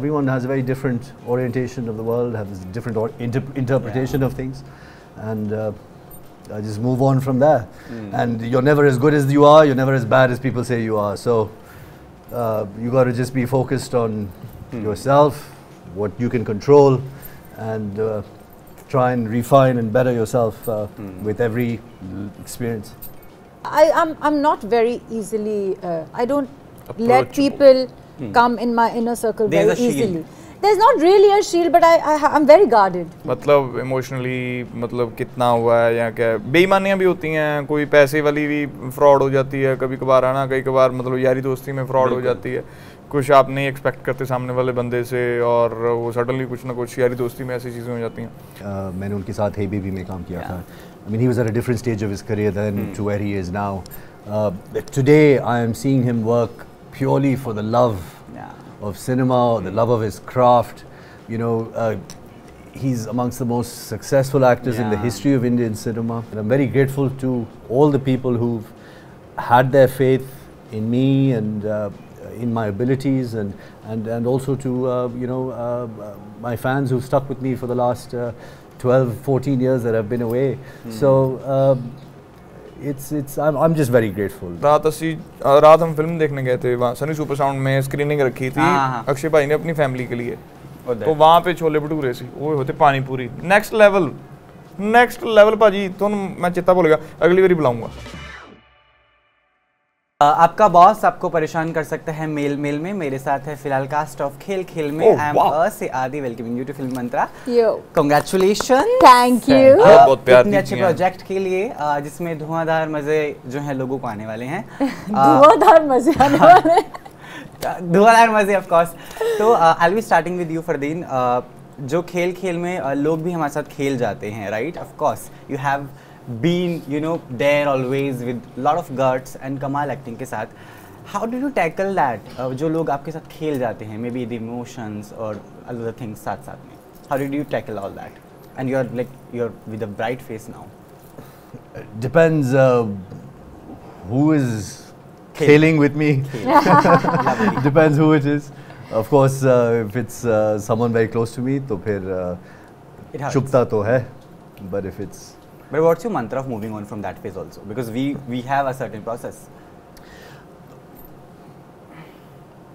everyone has a very different orientation of the world, has a different interpretation of things, and I just move on from there. And you're never as good as you are, you're never as bad as people say you are. So you got to just be focused on yourself, what you can control, and try and refine and better yourself with every experience. I'm not very easily, I don't let people come in my inner circle very easily. There's not really a shield, but I'm very guarded. मतलब emotionally मतलब कितना हुआ है या क्या बेईमानियाँ भी होती हैं, कोई पैसे वाली भी fraud हो जाती है, कभी कभार आना कई कभार मतलब यारी दोस्ती में fraud हो जाती है, कुछ आप नहीं expect करते सामने वाले बंदे से और वो suddenly कुछ ना कुछ यारी दोस्ती में ऐसी चीजें हो जाती हैं। मैंने उनके साथ HBV में काम किया था। I mean, he was at a different stage of his career then to where he is now. Today, I am seeing him work purely for the love of cinema, the love of his craft. You know, he's amongst the most successful actors in the history of Indian cinema. And I'm very grateful to all the people who've had their faith in me and in my abilities, and also to you know my fans who've stuck with me for the last 12-14 years that I've been away. So I'm just very grateful. रात हम film देखने गए थे वहाँ Sunny super sound में screening रखी थी अक्षय भाई ने अपनी फैमिली के लिए, तो वहाँ पे छोले भटूरे सी वो होते पानी पूरी नेक्स्ट लेवल भाजी तो मैं चिता बोलेगा अगली बारी बुलाऊंगा। आपका बॉस आपको परेशान कर सकता है मेल में। मेरे साथ है फिलहाल कास्ट ऑफ खेल खेल में। आई एम से आदि, welcoming you to film Mantra. Congratulation, thank you बहुत प्यार इतने अच्छे प्रोजेक्ट के लिए जिसमें धुआंधार मजे जो हैं लोगों को आने वाले हैं। धुआंधार मजे आने वाले हैं, धुआंधार मजे ऑफ कोर्स। तो I will be starting with you Fardeen. जो खेल खेल में लोग भी हमारे साथ खेल जाते हैं, right? Of course you have been, you know, there always with lot of guts and कमाल एक्टिंग के साथ। How did you tackle that? जो लोग आपके साथ खेल जाते हैं, maybe the emotions or other things साथ में। How did you tackle all that? And you're with a bright face now. Depends who is खेलिंग with me. Depends who it is. Of course, if it's someone very close to me, तो फिर चुपता तो है, but if it's But what's your mantra of moving on from that phase also? Because we have a certain process.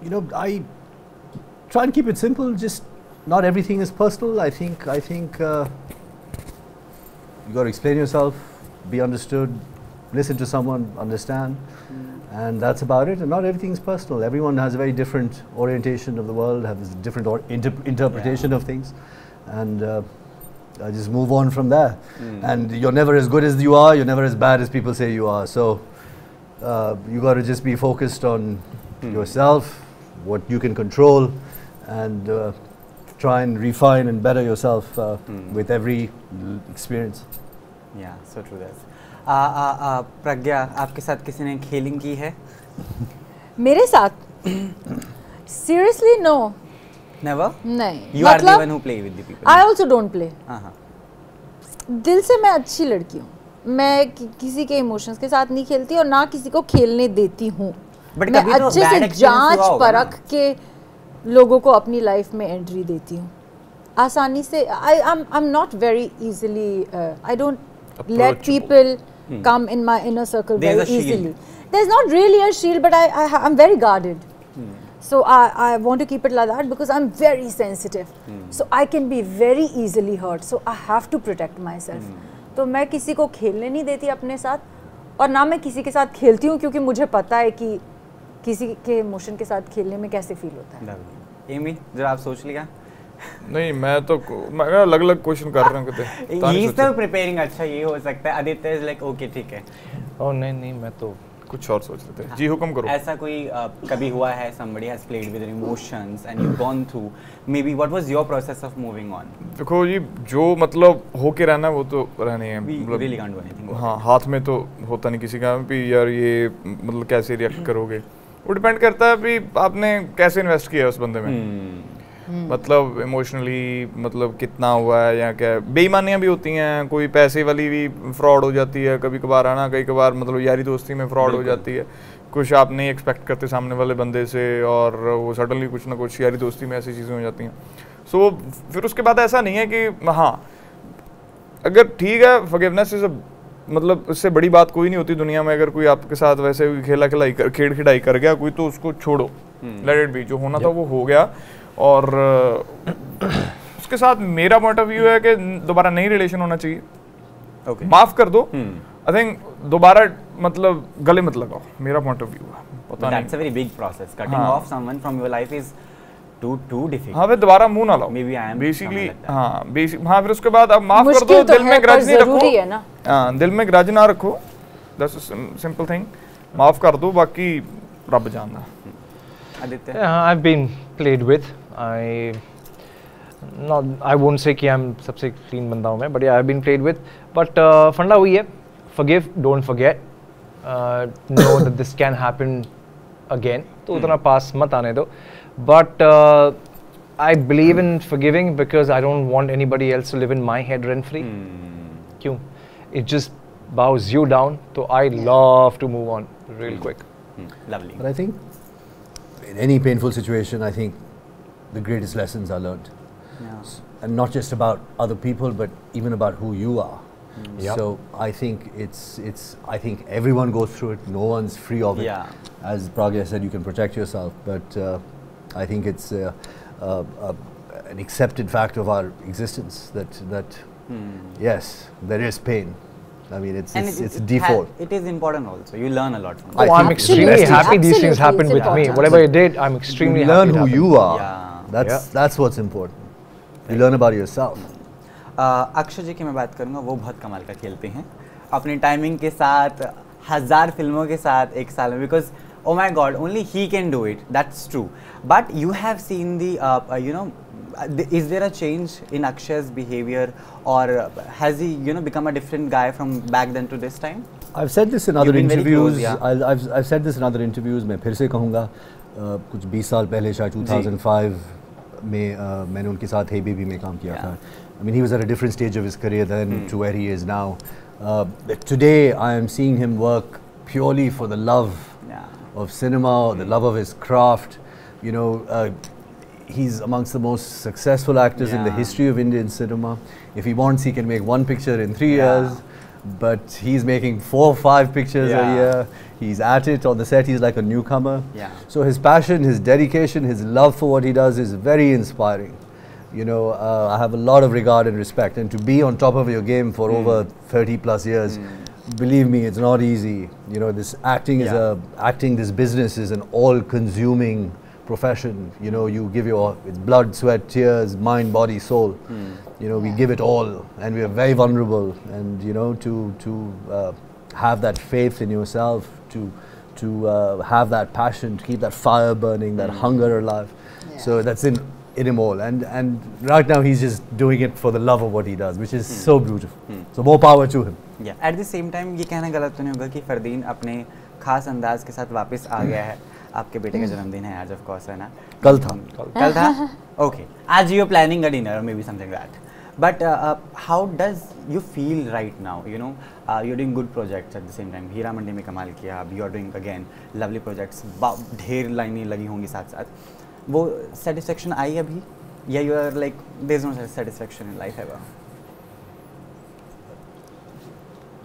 You know, I try and keep it simple. Just not everything is personal. I think you got to explain yourself, be understood, listen to someone, understand, and that's about it. And not everything is personal. Everyone has a very different orientation of the world, has a different interpretation of things, and. I just move on from there, and you're never as good as you are. You're never as bad as people say you are. So you got to just be focused on yourself, what you can control, and try and refine and better yourself with every experience. Yeah, so true that. Pragya, आपके साथ किसी ने खेलिंग की है? मेरे साथ? Seriously, no. Never? नहीं। You are the one who play with the people. I also don't play. दिल से मैं अच्छी लड़की हूँ, मैं किसी के इमोशंस के साथ नहीं खेलती और ना किसी को खेलने देती हूँ। मैं अच्छे से जांच परख के लोगों को अपनी लाइफ में एंट्री देती हूँ आसानी से। I'm not very easily, I don't let people come in my inner circle very easily. There's not really a shield, but I'm very guarded. So I want to keep it like that because I'm very sensitive. So I can be very easily hurt. So I have to protect myself. तो मैं किसी को खेलने नहीं देती अपने साथ और ना मैं किसी के साथ खेलती हूँ क्योंकि मुझे पता है कि किसी के इमोशन के साथ खेलने में कैसे फील होता है। एमी, जरा आप सोच लिया? नहीं, मैं तो अलग-अलग क्वेश्चन कर रहा हूँ कितने। ये सब प्रिपेयरिंग अच्छा ये हो सकता है। आदित्य इज लाइक ओके ठीक है। ओह नहीं मैं तो कुछ और सोच लेते हैं। जी हुक्म करो। ऐसा कोई कभी हुआ है somebody has played with emotions and you've gone through maybe what was your process of moving on? देखो जी जो मतलब होके रहना वो तो रहने हैं। We really can't do anything. हाँ हाथ में तो होता नहीं किसी का भी यार ये मतलब कैसे रिएक्ट करोगे वो डिपेंड करता है भी आपने कैसे इन्वेस्ट किया उस बंदे में। मतलब इमोशनली मतलब कितना हुआ है या क्या, बेईमानियाँ भी होती हैं, कोई पैसे वाली भी फ्रॉड हो जाती है कभी कभार, है ना, कई कबार मतलब यारी दोस्ती में फ्रॉड हो जाती है, कुछ आप नहीं एक्सपेक्ट करते सामने वाले बंदे से और वो सडनली कुछ ना कुछ यारी दोस्ती में ऐसी चीज़ें हो जाती हैं। सो फिर उसके बाद ऐसा नहीं है कि हाँ अगर ठीक है फॉरगिवनेस इज अ मतलब उससे बड़ी बात कोई नहीं होती दुनिया में, अगर कोई आपके साथ वैसे खेला खिलाई कर खेल खिलाई कर गया कोई तो उसको छोड़ो, लेट इट बी, जो होना था वो हो गया। और उसके साथ मेरा पॉइंट ऑफ व्यू है कि दोबारा नई रिलेशन होना चाहिए, माफ कर दो, आई थिंक दोबारा मतलब गले मत लगाओ, मेरा पॉइंट ऑफ व्यू है, पता नहीं, that's a very big process, cutting of someone from your life is too difficult. हाँ, फिर दोबारा मुंह ना लाओ बेसिकली, हाँ बेसिक, हाँ फिर उसके बाद आप माफ कर दो, दिल में ग्रज नहीं रखो, हाँ दिल में ग्रज ना रखो, दैट्स सिंपल थिंग, माफ कर दो, बाकी रब जानता। Aditya? Yeah, I've been played with. I won't say कि I'm सबसे clean बंदा हूँ मैं, but yeah, I've been played with. But फंडा हुई है, forgive, don't forget, know that this can happen again. तो उतना पास मत आने दो. But I believe in forgiving because I don't want anybody else to live in my head rent free. क्यों? It just bows you down. तो I love to move on real quick. Lovely. But I think in any painful situation, I think the greatest lessons are learned, yeah. And not just about other people, but even about who you are. Yep. So I think I think everyone goes through it. No one's free of it. Yeah. As Pragya said, you can protect yourself, but I think it's an accepted fact of our existence that yes, there is pain. I mean, it's default. It is important also. You learn a lot from it. Oh, I'm extremely happy these things happened with me. Whatever I did, I'm extremely happy. You learn who you are. Yeah. That's what's important. You learn about yourself. Akshay जी की मैं बात करूँगा, वो बहुत कमाल का खेलते हैं अपने टाइमिंग के साथ, 1000 फिल्मों के साथ एक साल में, because oh my God, only he can do it. That's true. But you have seen the is there a change in Akshay's behavior, or has he, become a different guy from back then to this time? I've said this in other interviews. I've said this in other interviews. मैं फिर से कहूँगा, कुछ 20 साल पहले शायद 2005 में मैंने उनके साथ HBV में काम किया था. I mean, he was at a different stage of his career then to where he is now. Today, I am seeing him work purely for the love of cinema, the love of his craft. He's amongst the most successful actors in the history of Indian cinema. If he wants, he can make one picture in 3 years, but he's making 4 or 5 pictures a year. He's at it on the set. He's like a newcomer. Yeah. So his passion, his dedication, his love for what he does is very inspiring. I have a lot of regard and respect. And to be on top of your game for over 30+ years, believe me, it's not easy. This acting is this business is an all-consuming profession. You give your blood, sweat, tears, mind, body, soul. We give it all, and we are very vulnerable. And to have that faith in yourself, to have that passion, to keep that fire burning, that hunger alive. Yeah. So that's in him all. And right now he's just doing it for the love of what he does, which is so beautiful. So more power to him. Yeah. At the same time, ये कहना गलत नहीं होगा कि फरदीन अपने खास अंदाज के साथ वापस आ गया है. आपके बेटे का जन्मदिन है आज, ऑफ कोर्स, है ना, कल था ओके, आज you are planning a dinner maybe something that, but how does you feel right now? You are doing good projects at the same time, Heera Mandi में कमाल किया, अब you are doing again lovely projects, ढेर लाइनें लगी होंगी साथ साथ, वो सेटिस्फेक्शन आई अभी, या you are like there is no satisfaction in life ever?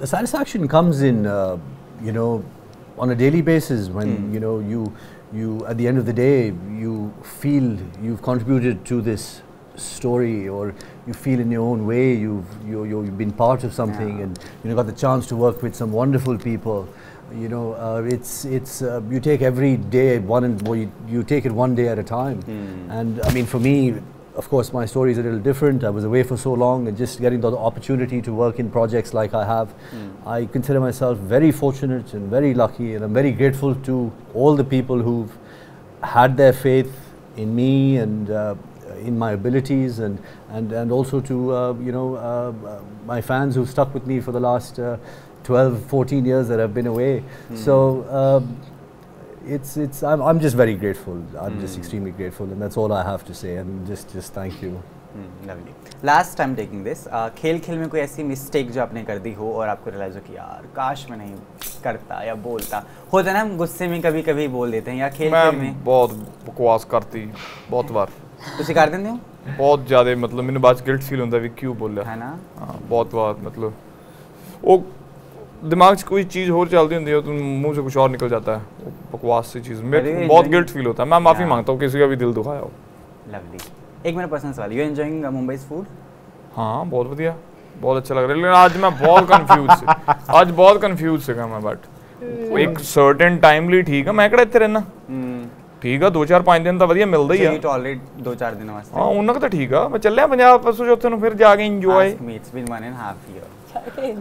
The satisfaction comes in on a daily basis when you at the end of the day you feel you've contributed to this story, or you feel in your own way you've been part of something, and got the chance to work with some wonderful people. You take every day you take it one day at a time. And I mean, for me, of course, my story is a little different. I was away for so long, and just getting the opportunity to work in projects like I have, I consider myself very fortunate and very lucky, and I'm very grateful to all the people who've had their faith in me and in my abilities, and also to my fans who stuck with me for the last 12-14 years that I've been away. So it's I'm just very grateful. I'm just extremely grateful, and that's all I have to say. And just thank you. Lovely. Last time taking this, खेल खेल में कोई ऐसी mistake जो आपने कर दी हो और आपको रियलाइज हो कि यार काश मैं नहीं करता या बोलता होता ना, हम गुस्से में कभी कभी बोल देते हैं या खेल खेल में बहुत बकवास करती बहुत बार तुसी कर देंदे हो बहुत ज्यादा, मतलब मैंने बाद गिल्ट फील होता है क्यों बोला है ना बहुत बार, मतलब वो दिमाग से कोई चीज़ और चलती होती है तो मुंह से कुछ और निकल जाता है, वो बकवास सी चीज़ मेरे बहुत गिल्ट फील होता है। मैं माफ़ी मांगता हूँ किसी का भी दिल दुखाया हो। लवली, एक मेरा पर्सनल सवाल, यू एंजॉयिंग मुंबई फूड? हाँ बहुत बढ़िया, बहुत अच्छा लग रहा है, लेकिन आज मैं बहुत कंफ्यूज आज बहुत कंफ्यूज से मैं बट एक सर्टेन टाइमली ठीक है मैं कड़ा इतने रहना ठीक है 2-4-5 दिन तो बढ़िया मिलता ही है टॉयलेट 2-4 दिन वास्ते हां उनका तो ठीक है मैं चल रहा पंजाब परसों चौथे नु फिर जाके enjoy meets been one and half year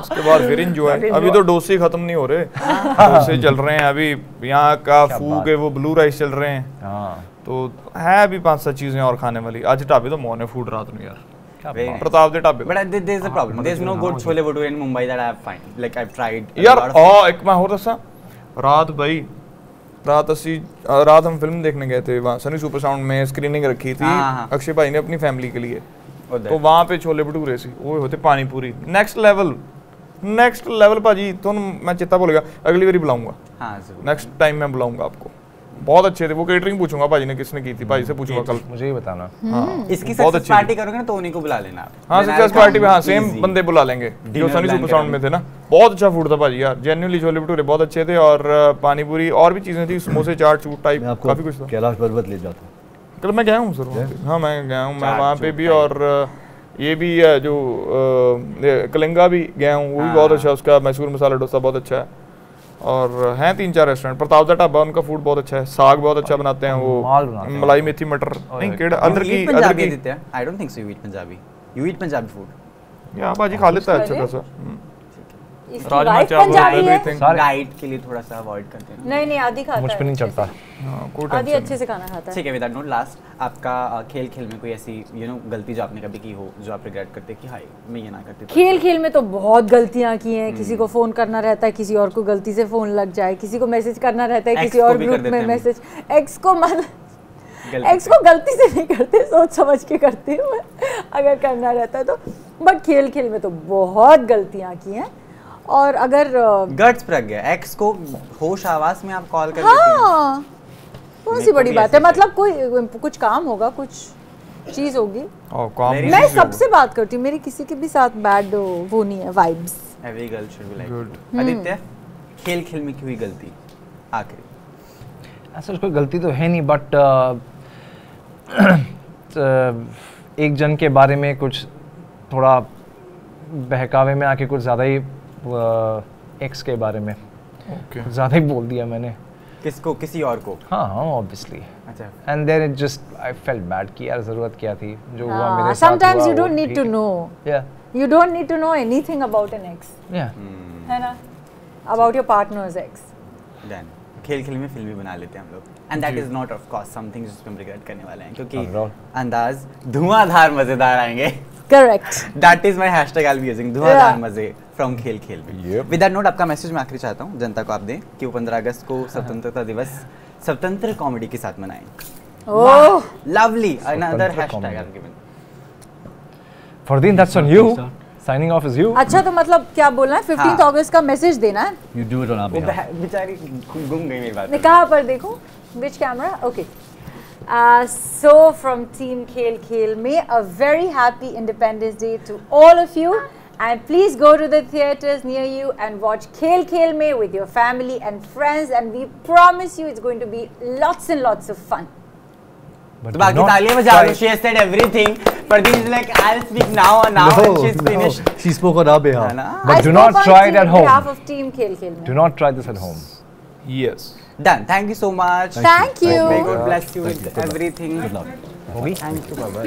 उसके बाद फिर एंजॉय। अभी तो डोसे खत्म नहीं हो रहे डोसे चल रहे हैं, अभी यहां का फू के वो ब्लू राइस चल रहे हैं, हां तो है अभी 5-7 चीजें और खाने वाली। आज ढाबे तो मॉर्निंग फूड रात नु यार प्रताप दे ढाबे but there is a problem there is no good chole bhature in Mumbai that I have find like I tried यार। हां एक मैं और दसा रात भाई रात हम फिल्म देखने गए थे, वहाँ सनी सुपर साउंड में स्क्रीनिंग रखी थी अक्षय भाई ने अपनी फैमिली के लिए, तो वहाँ पे छोले भटूरे सी वो होते पानी पूरी नेक्स्ट लेवल भाजी तो मैं चेता भूल गया, अगली बार बुलाऊंगा नेक्स्ट टाइम मैं बुलाऊंगा आपको, बहुत अच्छे थे वो कैटरिंग पूछूंगा भाजी ने किसने की थी, भाई से पूछूंगा कल मुझे ही बताना। हाँ इसकी सक्सेस पार्टी करोगे ना तो उन्हीं को बुला लेना। हाँ सक्सेस पार्टी में हाँ सेम बंदे बुला लेंगे जो सनी सुपर साउंड में थे ना, बहुत अच्छा फूड था भाजी यार जेन्युइनली, छोले भटूरे बहुत अच्छे थे और पानीपुरी और भी चीजें थी समोसे चाट चूट टाइप काफी कुछ था। कैलाश बलवत ले जाता कल मैं गया हूँ सर, हाँ मैं गया हूँ मैं वहाँ पे भी और ये भी जो कलंगा भी गया हूँ वो भी बहुत अच्छा, उसका मैसूर मसाला डोसा बहुत अच्छा है और हैं 3-4 रेस्टोरेंट। प्रताप दा ढाबा उनका फूड बहुत अच्छा है, साग बहुत अच्छा बनाते हैं वो मलाई मेथी मटर नहीं केड़ा अदर की देते हैं। I don't think so you eat Punjabi, you eat Punjabi food या भाजी खा लेता है अच्छा खासा, राजमा चावल डाइट के लिए थोड़ा सा अवॉइड करते हैं। नहीं नहीं आदि खाता है मुझ पे नहीं चढ़ता, आदि अच्छे से खाना खाता है ठीक है। विद नोट लास्ट, आपका खेल खेल में कोई ऐसी यू नो गलती जो आपने कभी की हो जो आप रिग्रेट करते कि हाय मैं ये ना करती? खेल खेल में तो बहुत गलतियां की हैं, किसी को फोन करना रहता है किसी और को गलती से फोन लग जाए, किसी को मैसेज करना रहता है किसी और ग्रुप में मैसेज, एक्स को गलती से नहीं करते सोच समझ के करती हूँ अगर करना रहता है तो, बट खेल खेल में तो बहुत गलतियाँ की हैं। और अगर गट्स प्रज्ञा एक्स को होश आवाज में आप कॉल कर देते हैं, हाँ कौन सी बड़ी बात है, मतलब कोई कुछ काम होगा कुछ चीज होगी मैं सबसे बात करती हूँ, मेरी किसी के भी साथ बैड वो नहीं है vibes. Every girl should be like good. Aditya खेल खेल में कोई गलती आखिरी? ऐसा कोई गलती तो है नहीं बट एक जन के बारे में कुछ थोड़ा बहकावे में आके कुछ ज्यादा ही एक्स के बारे में ज़्यादा ही बोल दिया मैंने। किसको? किसी और को? हाँ हाँ ऑब्वियसली। अच्छा and then it just I felt bad कि यार ज़रूरत क्या थी जो हुआ मेरे साथ। Sometimes you don't need to know, या you don't need to know anything about an ex, या है ना, about your partners ex. Then खेल खेल में फिल्म भी बना लेते हैं हम लोग and that is not of course something जिसपे हम रिग्रेट करने वाले हैं क्योंकि अंदाज धुआंधार मजेदार आएंगे। Correct. That is my hashtag I'll be using, धुआंधार मजे from खेल खेल में। With that note आपका मैसेज मैं आखिरी चाहता हूँ जनता को आप दें कि वो 15 अगस्त को स्वतंत्रता दिवस स्वतंत्र कॉमेडी के साथ मनाएं। Oh, lovely. Another hashtag I've given. Fardeen, that's on you. Signing off is you. अच्छा तो मतलब क्या बोलना है? 15 अगस्त का मैसेज देना है। You do it on our behalf. बेचारी गुम गई मेरी बात। कहाँ पर देखो? Which camera? Okay. So from team Khel Khel Mein, a very happy Independence Day to all of you, and please go to the theatres near you and watch Khel Khel Mein with your family and friends, and we promise you it's going to be lots and lots of fun. But बाकी तालियां बजाओ, she has said everything. Fardeen is like, I'll speak now and now, and she's finished. She spoke on our behalf. But do not try it at home. Behalf of team Khel Khel Mein. Do not try this at home. Yes. Done. Thank you so much. Thank you. May God bless you with everything. Thank you, Baba.